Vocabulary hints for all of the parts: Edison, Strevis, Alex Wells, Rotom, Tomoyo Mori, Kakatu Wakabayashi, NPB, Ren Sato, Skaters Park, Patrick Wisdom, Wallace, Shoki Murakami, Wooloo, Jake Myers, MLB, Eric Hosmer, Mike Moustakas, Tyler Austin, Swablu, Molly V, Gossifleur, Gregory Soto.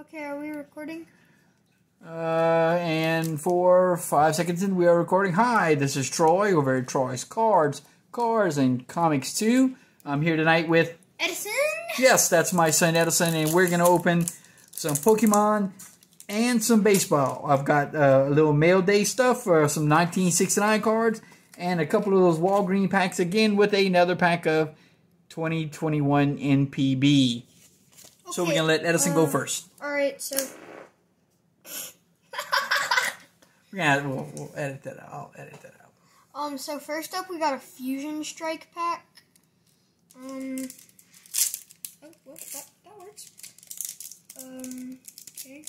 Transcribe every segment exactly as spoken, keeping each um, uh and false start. Okay, are we recording? Uh, and for five seconds in, we are recording. Hi, this is Troy over at Troy's Cards, Cars, and Comix too. I'm here tonight with... Edison? Yes, that's my son Edison, and we're going to open some Pokemon and some baseball. I've got uh, a little mail day stuff, for some nineteen sixty-nine cards, and a couple of those Walgreen packs again with another pack of twenty twenty-one N P B. Okay, so we're going to let Edison um, go first. Alright, so... we're gonna have, we'll, we'll edit that out. I'll edit that out. Um, so first up we got a Fusion Strike pack. Um... Oh, well, that, that works. Um, okay.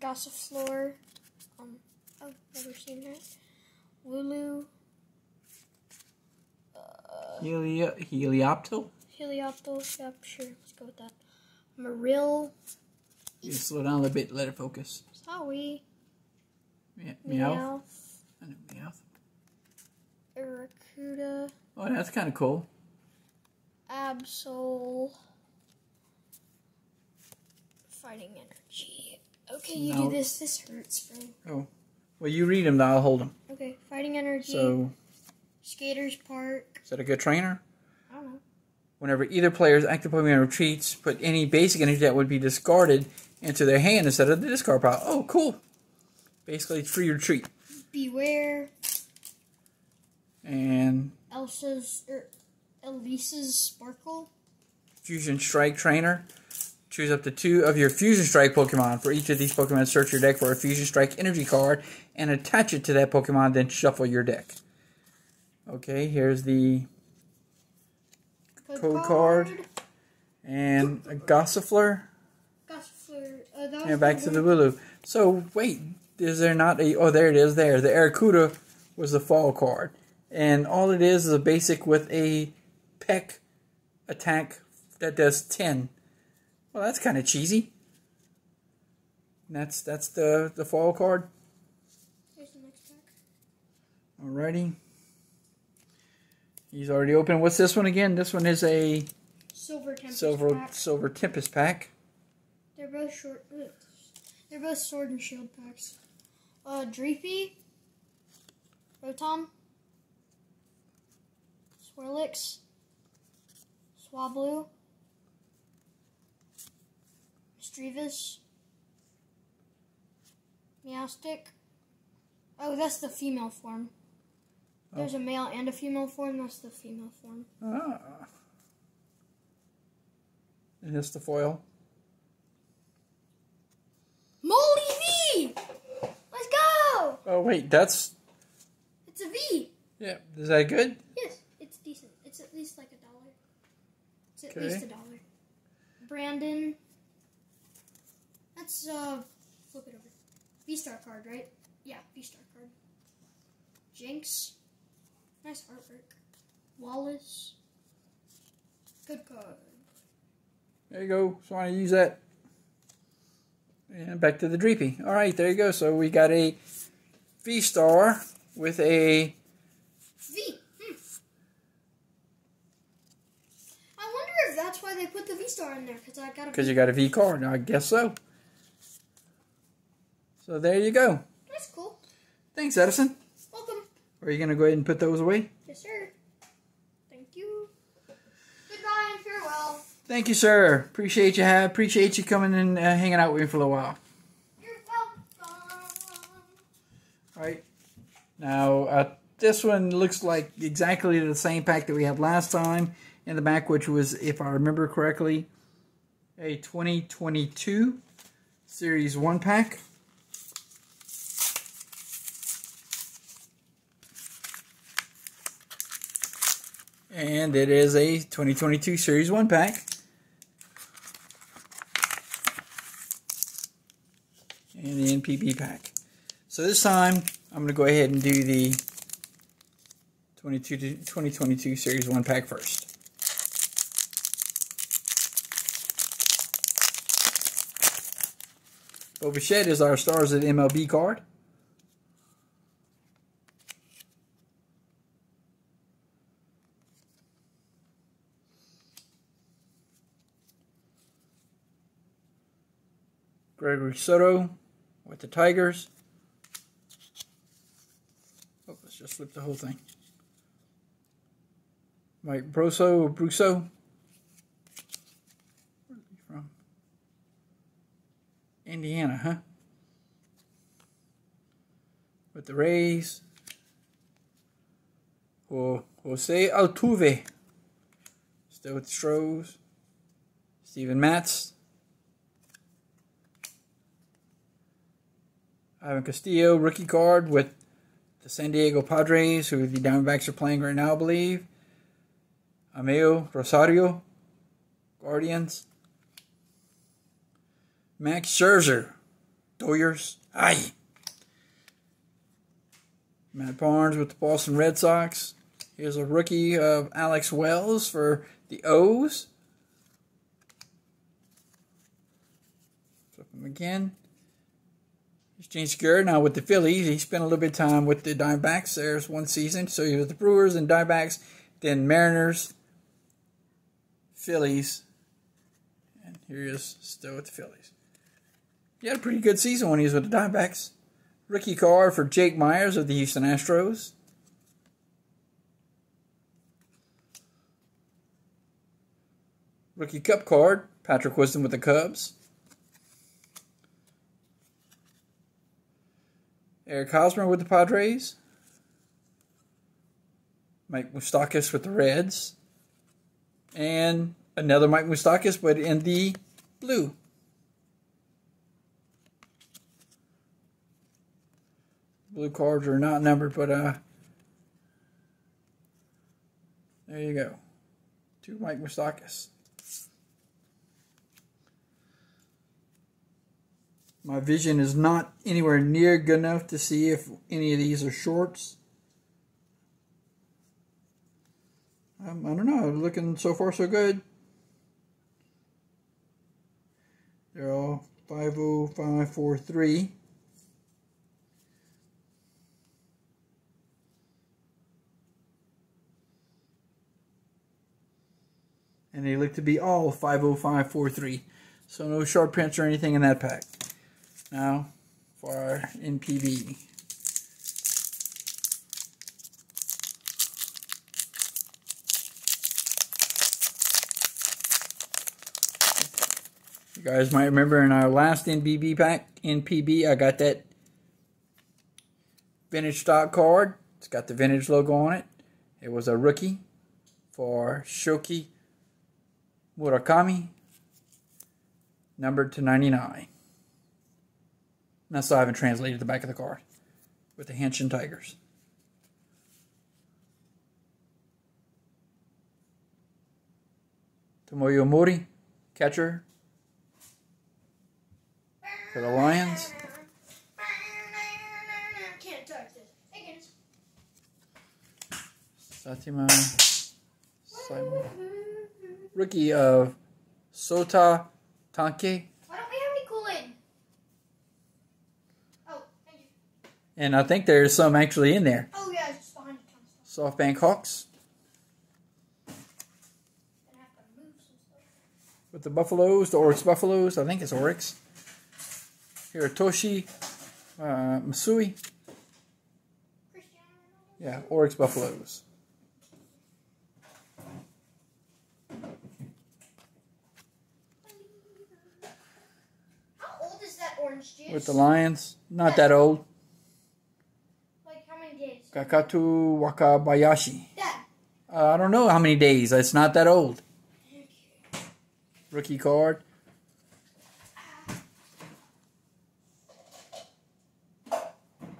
Gossifleur. Um, oh, never seen that. Lulu. Uh, Helio Helioptil? Helioptil, yep, sure. Let's go with that. Marill. You slow down a little bit, let it focus. Sorry. Yeah, Meowth. I know Meowth. Aracuda. Oh, that's kind of cool. Absol. Fighting energy. Okay, you no. do this. This hurts, bro. Oh. Well, you read them, though. I'll hold them. Okay, fighting energy. So. Skaters Park. Is that a good trainer? I don't know. Whenever either player's active Pokemon retreats, put any basic energy that would be discarded into their hand instead of the discard pile. Oh, cool. Basically, it's free retreat. Beware. And... Elsa's, er, Elisa's Sparkle. Fusion Strike Trainer. Choose up to two of your Fusion Strike Pokemon. For each of these Pokemon, search your deck for a Fusion Strike energy card and attach it to that Pokemon, then shuffle your deck. Okay, here's the... code card. card and a Gossifleur. Gossifleur. Uh, and back to the Wooloo. So wait, is there not a? Oh, there it is. There, the Aracuda was the fall card, and all it is is a basic with a peck attack that does ten. Well, that's kind of cheesy. And that's that's the the fall card. Here's the next pack. Alrighty. He's already open. What's this one again? This one is a Silver Tempest Silver, pack. Silver Tempest pack. They're both short. They're both Sword and Shield packs. Uh, Dreepy, Rotom, Swirlix, Swablu, Strevis, Meowstic. Oh, that's the female form. There's a male and a female form. That's the female form. Ah. And that's the foil. Molly V! Let's go! Oh, wait, that's... It's a V. Yeah, is that good? Yes, it's decent. It's at least like a dollar. It's at okay. least a dollar. Brandon. That's, uh, flip it over. V-Star card, right? Yeah, V-Star card. Jinx. Nice artwork. Wallace. Good card. There you go. So I want to use that. And back to the Dreepy. Alright, there you go. So we got a V-Star with a... V. Hmm. I wonder if that's why they put the V-Star in there. Because I got a Because you got a V card. I guess so. So there you go. That's cool. Thanks, Edison. Are you going to go ahead and put those away? Yes, sir. Thank you. Goodbye and farewell. Thank you, sir. Appreciate you, have, appreciate you coming and uh, hanging out with me for a little while. You're welcome. All right. Now, uh, this one looks like exactly the same pack that we had last time in the back, which was, if I remember correctly, a twenty twenty-two Series one pack. And it is a twenty twenty-two Series one pack. And the N P B pack. So this time, I'm going to go ahead and do the twenty twenty-two Series one pack first. Bo Bichette is our Stars at M L B card. Gregory Soto with the Tigers. Oh, let's just flip the whole thing. Mike Bruso, Bruso. Where is he from? Indiana, huh? With the Rays. Oh, Jose Altuve. Still with the Stroves. Steven Matz. Ivan Castillo, rookie card with the San Diego Padres, who the Diamondbacks are playing right now, I believe. Ameo Rosario, Guardians. Max Scherzer, Doyers. Aye. Matt Barnes with the Boston Red Sox. Here's a rookie of Alex Wells for the O's. Flip him again. Here's James Garrett now with the Phillies. He spent a little bit of time with the Diamondbacks. There's one season. So he was the Brewers and Diamondbacks, then Mariners, Phillies. And here he is still with the Phillies. He had a pretty good season when he was with the Diamondbacks. Rookie card for Jake Myers of the Houston Astros. Rookie Cup card, Patrick Wisdom with the Cubs. Eric Hosmer with the Padres. Mike Moustakas with the Reds. And another Mike Moustakas, but in the blue. Blue cards are not numbered, but uh, there you go. Two Mike Moustakas. My vision is not anywhere near good enough to see if any of these are shorts. Um, I don't know. Looking so far so good. They're all five oh five four three. And they look to be all five oh five four three. So no sharp prints or anything in that pack. Now for our N P B. You guys might remember in our last N P B pack, N P B, I got that vintage stock card. It's got the vintage logo on it. It was a rookie for Shoki Murakami, numbered to ninety-nine. And I still haven't translated the back of the card with the Hanshin Tigers. Tomoyo Mori, catcher for the Lions. Can't touch this. Hey, Satima Simon. Rookie of Sota Tanke. And I think there's some actually in there. Oh, yeah, it's just behind the console. SoftBank Hawks. With the Buffaloes, the Oryx Buffaloes. I think it's Oryx. Hiratoshi uh, Masui. Yeah, Oryx Buffaloes. How old is that orange juice? With the Lions. Not that old. Kakatu Wakabayashi. Dad. Uh, I don't know how many days. It's not that old. Rookie card.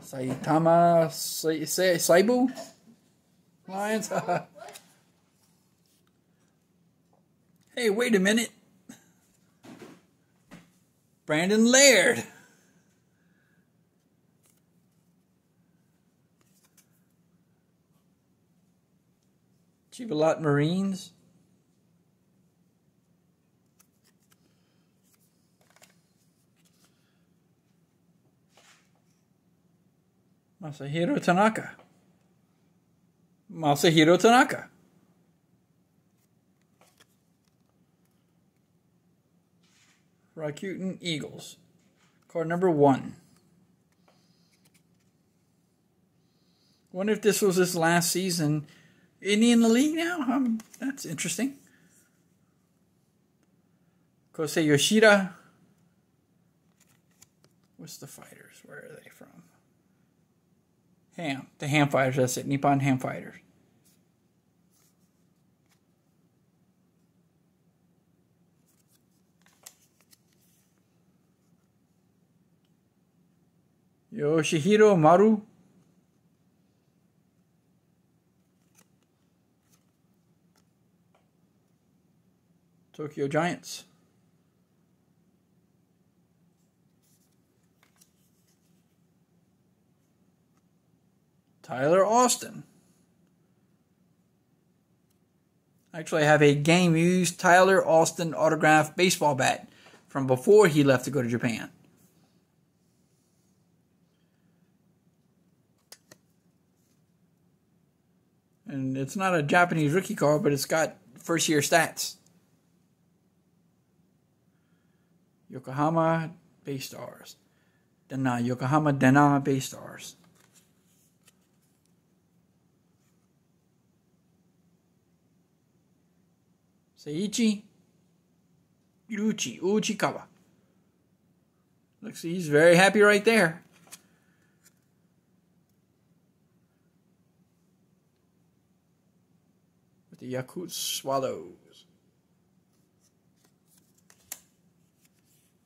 Saitama Sa Sa Saibu? Lions? Hey, wait a minute. Brandon Laird. Chivalot Marines. Masahiro Tanaka. Masahiro Tanaka. Rakuten Eagles. Card number one. Wonder if this was his last season. Isn't he in the league now? Um, that's interesting. Kosei Yoshida. What's the fighters? Where are they from? Ham. The Ham Fighters. That's it. Nippon Ham Fighters. Yoshihiro Maru. Tokyo Giants. Tyler Austin. Actually, I have a game used Tyler Austin autographed baseball bat from before he left to go to Japan. And it's not a Japanese rookie card, but it's got first year stats. Yokohama Bay-Stars. Dena, Yokohama Dena Bay-Stars. Seiichi Yuichi Uchikawa. Looks he's very happy right there. With the Yakult Swallows.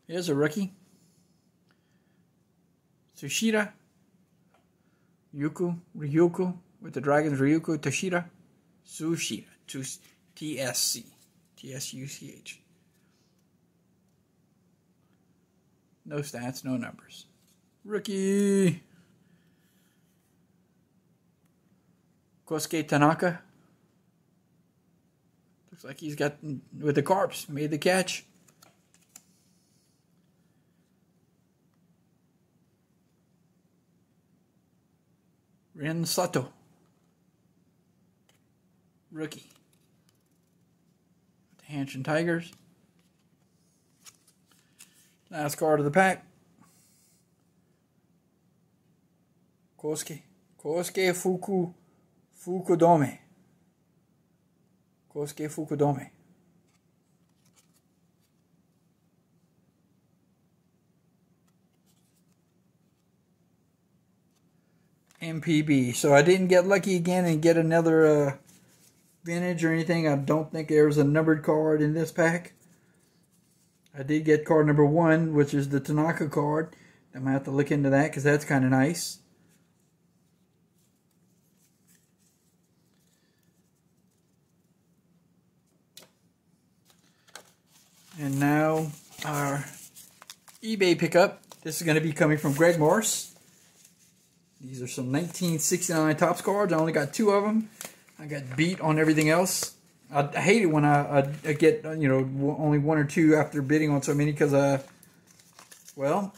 Here's a rookie. Tsuchira. Yuku. Ryuku. With the Dragons, Ryuku Tsuchira. Tsuchira. T S C. T S U C H. No stats, no numbers. Rookie. Kosuke Tanaka. Looks like he's got, with the Carps, made the catch. Ren Sato. Rookie. The Hanshin Tigers. Last card of the pack. Kosuke. Kosuke Fuku Fukudome. Kosuke Fukudome. N P B. So I didn't get lucky again and get another uh, vintage or anything. I don't think there was a numbered card in this pack. I did get card number one, which is the Tanaka card. I'm going to have to look into that because that's kind of nice. And now our eBay pickup. This is going to be coming from Greg Morse. These are some nineteen sixty-nine Topps cards. I only got two of them. I got beat on everything else. I, I hate it when I, I, I get, you know, only one or two after bidding on so many because, uh, well,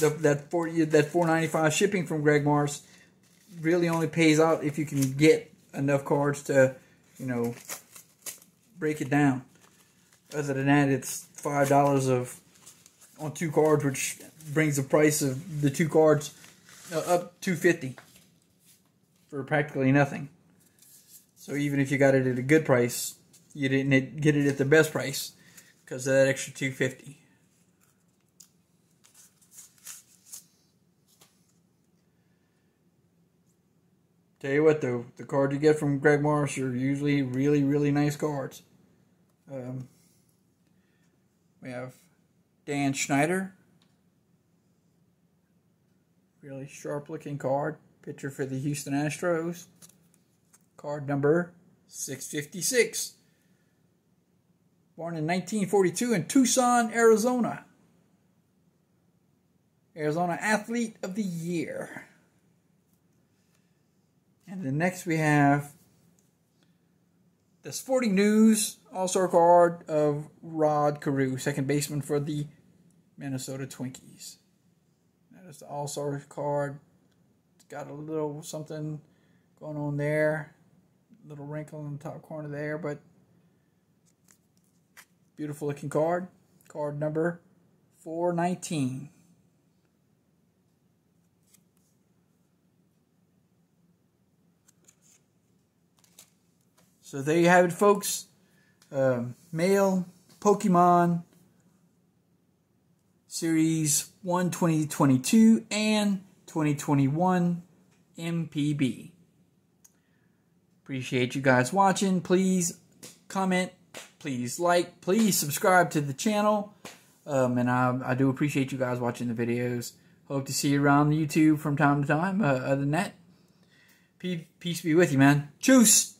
the, that forty that four ninety-five shipping from Greg Morse really only pays out if you can get enough cards to, you know, break it down. Other than that, it's five dollars of on two cards, which brings the price of the two cards uh, up two fifty for practically nothing. So even if you got it at a good price, you didn't get it at the best price because of that extra two fifty. Tell you what though, the cards you get from Greg Morris are usually really, really nice cards. Um, we have Dan Schneider. Really sharp looking card. Pitcher for the Houston Astros. Card number six fifty-six. Born in nineteen forty-two in Tucson, Arizona. Arizona Athlete of the Year. And then next we have the Sporting News All-Star card of Rod Carew, second baseman for the Minnesota Twinkies. That's the All-Star card. It's got a little something going on there. Little wrinkle in the top corner there, but beautiful looking card. Card number four nineteen. So there you have it, folks. Um, male Pokemon Series one twenty twenty-two and twenty twenty-one M P B. Appreciate you guys watching. Please comment. Please like. Please subscribe to the channel. Um, and I, I do appreciate you guys watching the videos. Hope to see you around YouTube from time to time. Uh, other than that, peace be with you, man. Choose.